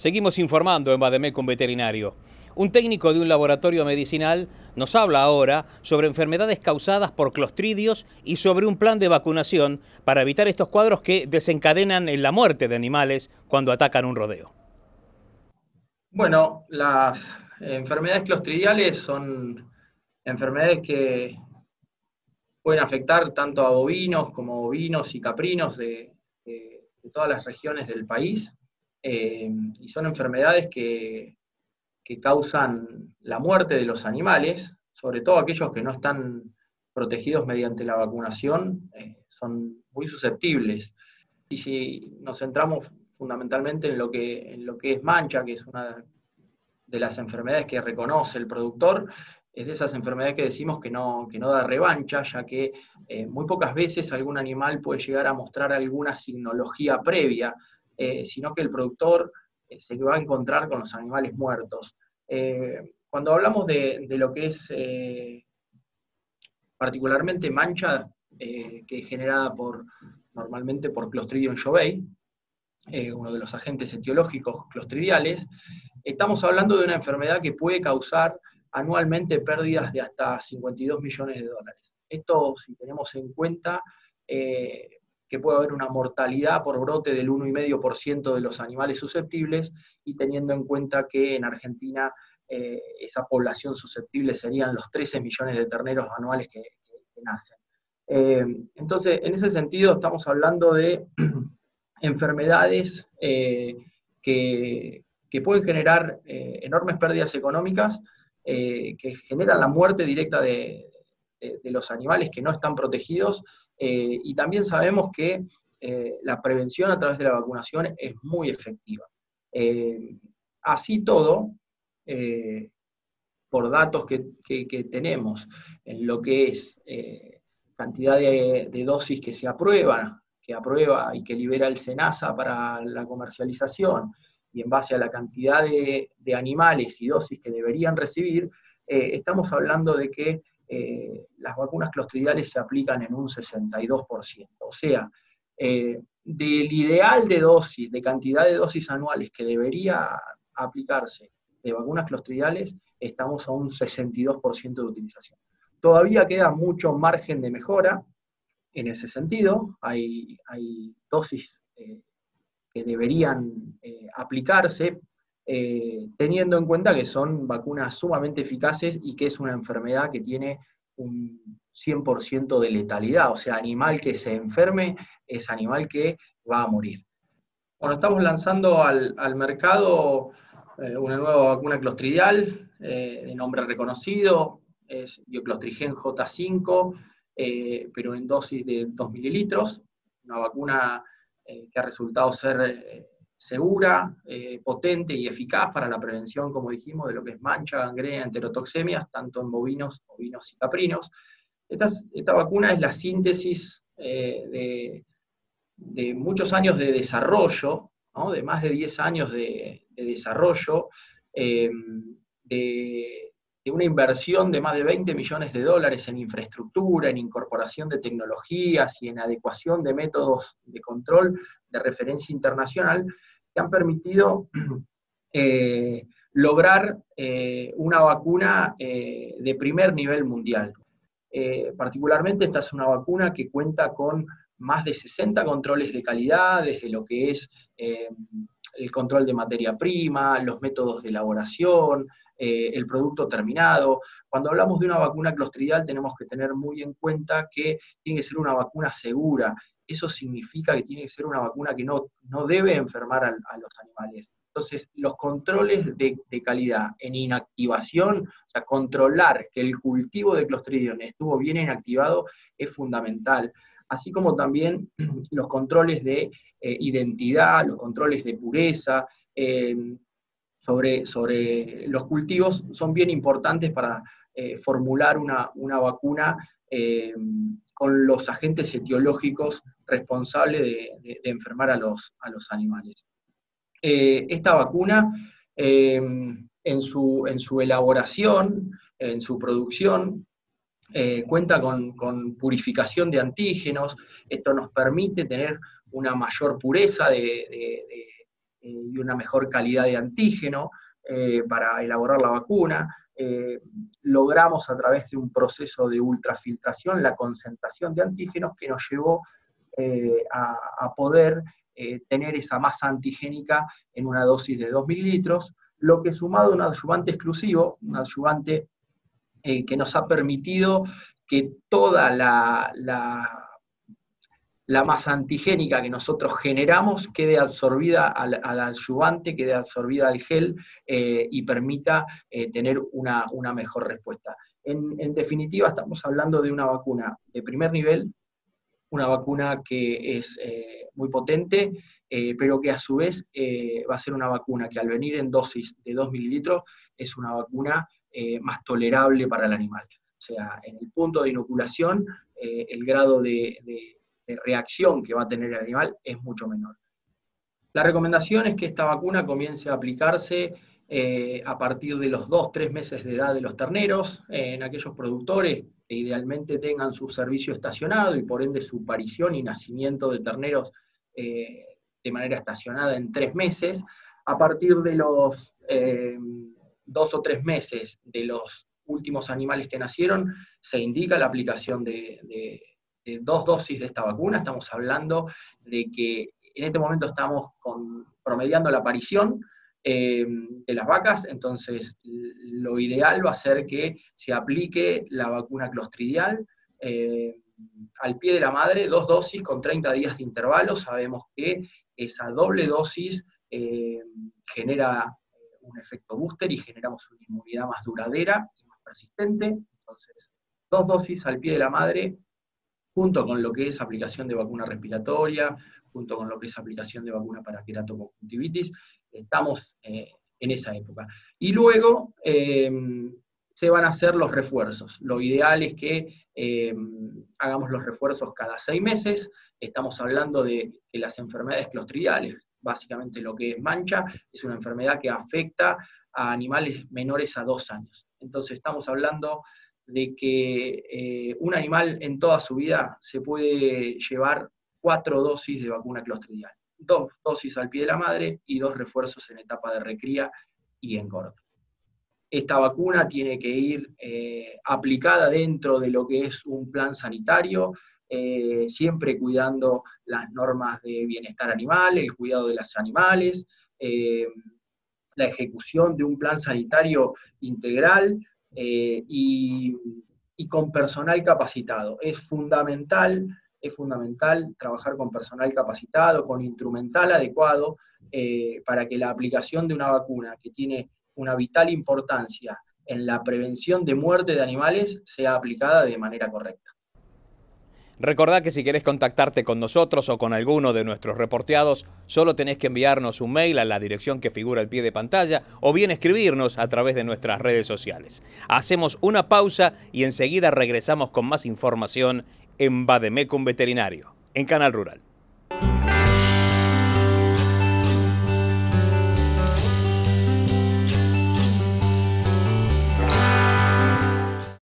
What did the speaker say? Seguimos informando en Vademecum Veterinario. Un técnico de un laboratorio medicinal nos habla ahora sobre enfermedades causadas por clostridios y sobre un plan de vacunación para evitar estos cuadros que desencadenan en la muerte de animales cuando atacan un rodeo. Bueno, las enfermedades clostridiales son enfermedades que pueden afectar tanto a bovinos como bovinos y caprinos de todas las regiones del país. Y son enfermedades que causan la muerte de los animales, sobre todo aquellos que no están protegidos mediante la vacunación, son muy susceptibles. Y si nos centramos fundamentalmente en lo que es mancha, que es una de las enfermedades que reconoce el productor, es de esas enfermedades que decimos que no da revancha, ya que muy pocas veces algún animal puede llegar a mostrar alguna signología previa, sino que el productor se va a encontrar con los animales muertos. Cuando hablamos de lo que es particularmente mancha, que es generada normalmente por Clostridium chauvoei, uno de los agentes etiológicos clostridiales, estamos hablando de una enfermedad que puede causar anualmente pérdidas de hasta 52 millones de dólares. Esto si tenemos en cuenta que puede haber una mortalidad por brote del 1,5% de los animales susceptibles, y teniendo en cuenta que en Argentina esa población susceptible serían los 13 millones de terneros anuales que nacen. Entonces, en ese sentido estamos hablando de enfermedades que pueden generar enormes pérdidas económicas, que generan la muerte directa de los animales que no están protegidos, y también sabemos que la prevención a través de la vacunación es muy efectiva. Así todo, por datos que tenemos, en lo que es cantidad de dosis que se aprueba, y que libera el SENASA para la comercialización, y en base a la cantidad de animales y dosis que deberían recibir, estamos hablando de que las vacunas clostridiales se aplican en un 62%. O sea, del ideal de dosis, de cantidad de dosis anuales que debería aplicarse de vacunas clostridiales, estamos a un 62% de utilización. Todavía queda mucho margen de mejora en ese sentido. Hay dosis que deberían aplicarse, teniendo en cuenta que son vacunas sumamente eficaces y que es una enfermedad que tiene un 100% de letalidad, o sea, animal que se enferme es animal que va a morir. Bueno, estamos lanzando al mercado una nueva vacuna clostridial, de nombre reconocido, es bioclostrigen J5, pero en dosis de 2 mililitros, una vacuna que ha resultado ser segura, potente y eficaz para la prevención, como dijimos, de lo que es mancha, gangrena, enterotoxemias, tanto en bovinos, ovinos y caprinos. Esta vacuna es la síntesis de muchos años de desarrollo, ¿no? De más de 10 años de desarrollo, de una inversión de más de 20 millones de dólares en infraestructura, en incorporación de tecnologías y en adecuación de métodos de control de referencia internacional, que han permitido lograr una vacuna de primer nivel mundial. Particularmente esta es una vacuna que cuenta con más de 60 controles de calidad, desde lo que es el control de materia prima, los métodos de elaboración, el producto terminado. Cuando hablamos de una vacuna clostridial tenemos que tener muy en cuenta que tiene que ser una vacuna segura. Eso significa que tiene que ser una vacuna que no debe enfermar a los animales. Entonces, los controles de calidad en inactivación, o sea, controlar que el cultivo de Clostridium estuvo bien inactivado, es fundamental. Así como también los controles de identidad, los controles de pureza, sobre los cultivos, son bien importantes para formular una vacuna con los agentes etiológicos responsables de enfermar a los animales. Esta vacuna, en su elaboración, en su producción, cuenta con purificación de antígenos. Esto nos permite tener una mayor pureza de y una mejor calidad de antígeno para elaborar la vacuna. Logramos a través de un proceso de ultrafiltración la concentración de antígenos que nos llevó a poder tener esa masa antigénica en una dosis de 2 mililitros, lo que sumado a un adyuvante exclusivo, un adyuvante que nos ha permitido que toda la masa antigénica que nosotros generamos quede absorbida al adyuvante, quede absorbida al gel y permita tener una mejor respuesta. En definitiva, estamos hablando de una vacuna de primer nivel, una vacuna que es muy potente, pero que a su vez va a ser una vacuna que al venir en dosis de 2 mililitros es una vacuna más tolerable para el animal. O sea, en el punto de inoculación el grado de reacción que va a tener el animal es mucho menor. La recomendación es que esta vacuna comience a aplicarse a partir de los 2-3 meses de edad de los terneros, en aquellos productores que idealmente tengan su servicio estacionado y por ende su parición y nacimiento de terneros de manera estacionada en 3 meses. A partir de los 2 o 3 meses de los últimos animales que nacieron, se indica la aplicación de 2 dosis de esta vacuna. Estamos hablando de que en este momento estamos promediando la parición de las vacas, entonces lo ideal va a ser que se aplique la vacuna clostridial al pie de la madre, 2 dosis con 30 días de intervalo. Sabemos que esa doble dosis genera un efecto booster y generamos una inmunidad más duradera y más persistente. Entonces, 2 dosis al pie de la madre, junto con lo que es aplicación de vacuna respiratoria, junto con lo que es aplicación de vacuna para queratoconjuntivitis. Estamos en esa época. Y luego se van a hacer los refuerzos. Lo ideal es que hagamos los refuerzos cada 6 meses. Estamos hablando de que las enfermedades clostridiales, básicamente lo que es mancha, es una enfermedad que afecta a animales menores a 2 años. Entonces estamos hablando de que un animal en toda su vida se puede llevar 4 dosis de vacuna clostridial. 2 dosis al pie de la madre y 2 refuerzos en etapa de recría y engorde. Esta vacuna tiene que ir aplicada dentro de lo que es un plan sanitario, siempre cuidando las normas de bienestar animal, el cuidado de los animales, la ejecución de un plan sanitario integral y con personal capacitado. Es fundamental trabajar con personal capacitado, con instrumental adecuado, para que la aplicación de una vacuna que tiene una vital importancia en la prevención de muerte de animales sea aplicada de manera correcta. Recordá que si querés contactarte con nosotros o con alguno de nuestros reporteados, solo tenés que enviarnos un mail a la dirección que figura al pie de pantalla o bien escribirnos a través de nuestras redes sociales. Hacemos una pausa y enseguida regresamos con más información en Vademecum Veterinario, en Canal Rural.